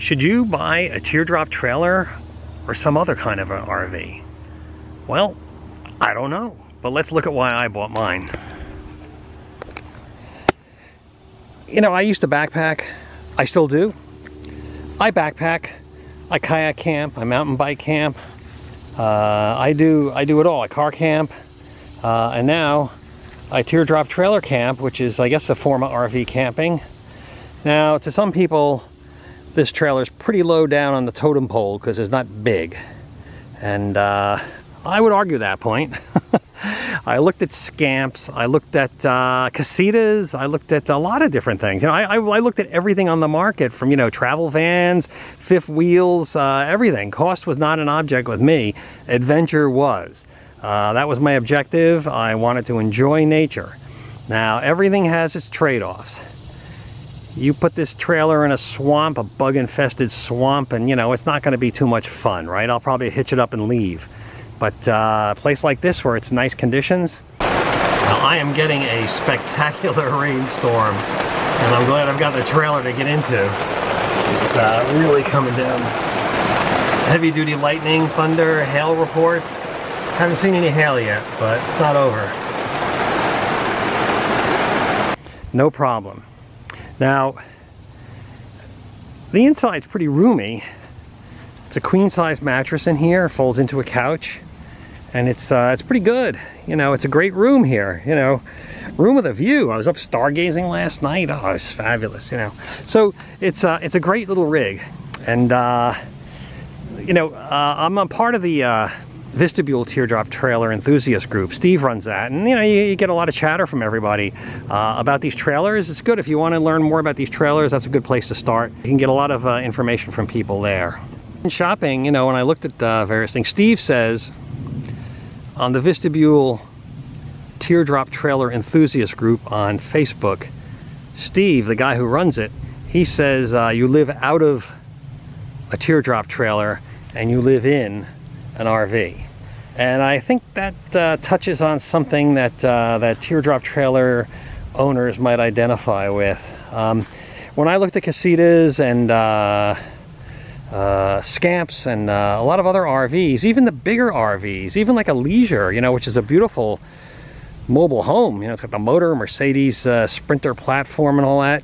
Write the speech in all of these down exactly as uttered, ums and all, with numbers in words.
Should you buy a teardrop trailer or some other kind of an R V? Well, I don't know, but let's look at why I bought mine. You know, I used to backpack. I still do. I backpack. I kayak camp. I mountain bike camp. Uh, I do I do it all. I car camp. Uh, and now I teardrop trailer camp, which is, I guess, a form of R V camping. Now, to some people, this trailer is pretty low down on the totem pole because it's not big, and uh, I would argue that point. I looked at Scamps, I looked at uh, casitas, I looked at a lot of different things. You know, I, I, I looked at everything on the market, from, you know, travel vans, fifth wheels, uh, everything. Cost was not an object with me. Adventure was. Uh, that was my objective. I wanted to enjoy nature. Now, everything has its trade-offs. You put this trailer in a swamp, a bug-infested swamp, and, you know, it's not going to be too much fun, right? I'll probably hitch it up and leave. But uh, a place like this where it's nice conditions. Now, I am getting a spectacular rainstorm, and I'm glad I've got the trailer to get into. It's uh, really coming down. Heavy-duty lightning, thunder, hail reports. Haven't seen any hail yet, but it's not over. No problem. Now, the inside's pretty roomy. It's a queen-size mattress in here, folds into a couch, and it's uh, it's pretty good. You know, it's a great room here. You know, room with a view. I was up stargazing last night. Oh, it's fabulous. You know, so it's uh, it's a great little rig, and uh, you know, uh, I'm a part of the uh, Vistabule teardrop trailer enthusiast group. Steve runs that, and you know, you, you get a lot of chatter from everybody uh, about these trailers. It's good if you want to learn more about these trailers. That's a good place to start. You can get a lot of uh, information from people there. In shopping, you know, when I looked at uh, various things, Steve says on the Vistabule teardrop trailer enthusiast group on Facebook, Steve, the guy who runs it, he says uh, you live out of a teardrop trailer and you live in an R V. And I think that uh, touches on something that uh, that teardrop trailer owners might identify with. Um, when I looked at casitas and uh, uh, Scamps and uh, a lot of other R Vs, even the bigger R Vs, even like a Leisure, you know, which is a beautiful mobile home. You know, it's got the motor, Mercedes uh, Sprinter platform and all that.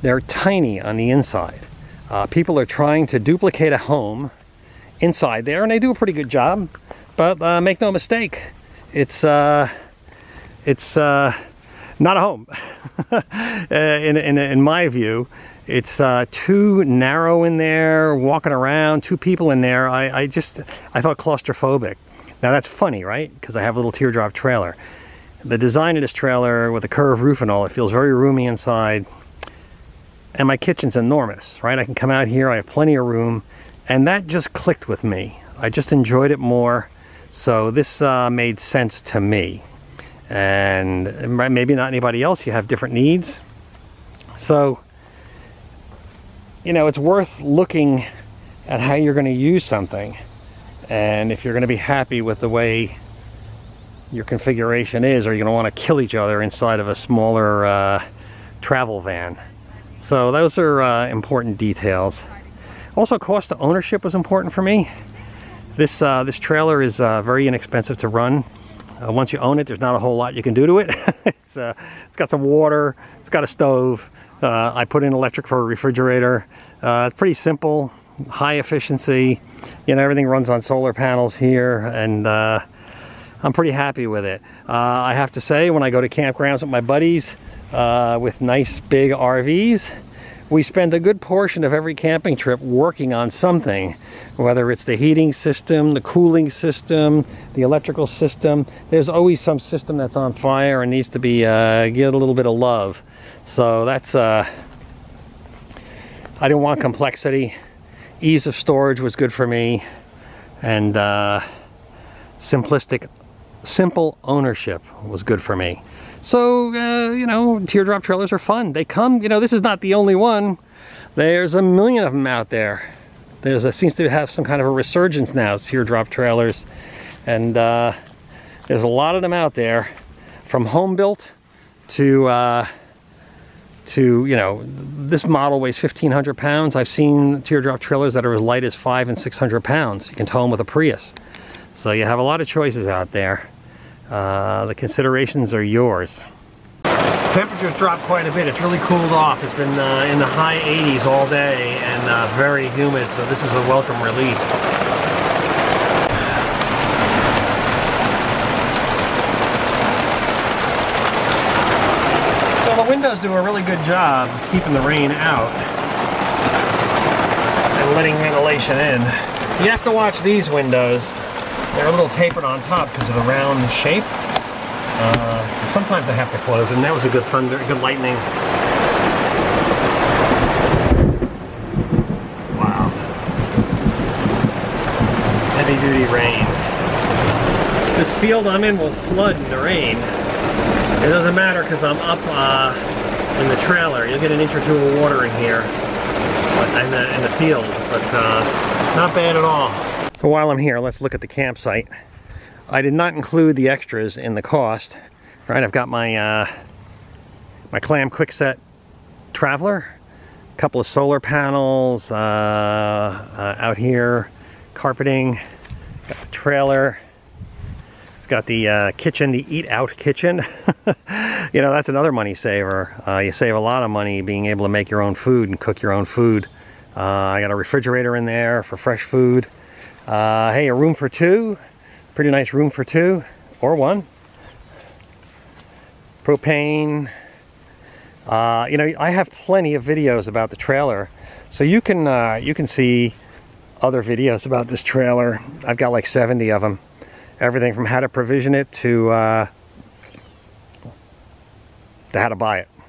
They're tiny on the inside. Uh, people are trying to duplicate a home inside there, and they do a pretty good job, but uh, make no mistake, it's uh, it's uh, not a home. in, in, in my view, it's uh, too narrow in there, walking around, two people in there. I, I just, I felt claustrophobic. Now that's funny, right? Because I have a little teardrop trailer. The design of this trailer with a curved roof and all, it feels very roomy inside, and my kitchen's enormous, right? I can come out here, I have plenty of room. And that just clicked with me. I just enjoyed it more. So this uh, made sense to me. And maybe not anybody else. You have different needs. So, you know, it's worth looking at how you're going to use something. And if you're going to be happy with the way your configuration is, or you're going to want to kill each other inside of a smaller uh, travel van. So those are uh, important details. Also, cost of ownership was important for me. This uh, this trailer is uh, very inexpensive to run. Uh, once you own it, there's not a whole lot you can do to it. it's, uh, it's got some water, it's got a stove. Uh, I put in electric for a refrigerator. Uh, it's pretty simple, high efficiency. You know, everything runs on solar panels here, and uh, I'm pretty happy with it. Uh, I have to say, when I go to campgrounds with my buddies uh, with nice big R Vs, we spend a good portion of every camping trip working on something, whether it's the heating system, the cooling system, the electrical system. There's always some system that's on fire and needs to be uh, get a little bit of love. So that's uh, I didn't want complexity. Ease of storage was good for me, and uh, simplistic, simple ownership was good for me. So, uh, you know, teardrop trailers are fun. They come, you know, this is not the only one. There's a million of them out there. There's a, seems to have some kind of a resurgence now, teardrop trailers. And uh, there's a lot of them out there, from home built to uh, to, you know, this model weighs fifteen hundred pounds. I've seen teardrop trailers that are as light as five and six hundred pounds. You can tow them with a Prius. So you have a lot of choices out there. Uh, the considerations are yours. Temperatures dropped quite a bit. It's really cooled off. It's been uh, in the high eighties all day and uh, very humid, so this is a welcome relief. So the windows do a really good job of keeping the rain out and letting ventilation in. You have to watch these windows. They're a little tapered on top because of the round shape. Uh, so sometimes I have to close, and that was a good thunder, good lightning. Wow. Heavy duty rain. This field I'm in will flood in the rain. It doesn't matter because I'm up uh, in the trailer. You'll get an inch or two of water in here, but in the, in the field, but uh, not bad at all. So while I'm here, let's look at the campsite. I did not include the extras in the cost. Right, I've got my uh, my Clam Quickset Traveler, a couple of solar panels uh, uh, out here, carpeting, got the trailer. It's got the uh, kitchen, the eat-out kitchen. You know, that's another money saver. Uh, you save a lot of money being able to make your own food and cook your own food. Uh, I got a refrigerator in there for fresh food. Uh, hey, a room for two, pretty nice room for two, or one. Propane. Uh, you know, I have plenty of videos about the trailer, so you can, uh, you can see other videos about this trailer. I've got like seventy of them. Everything from how to provision it to, uh, to how to buy it.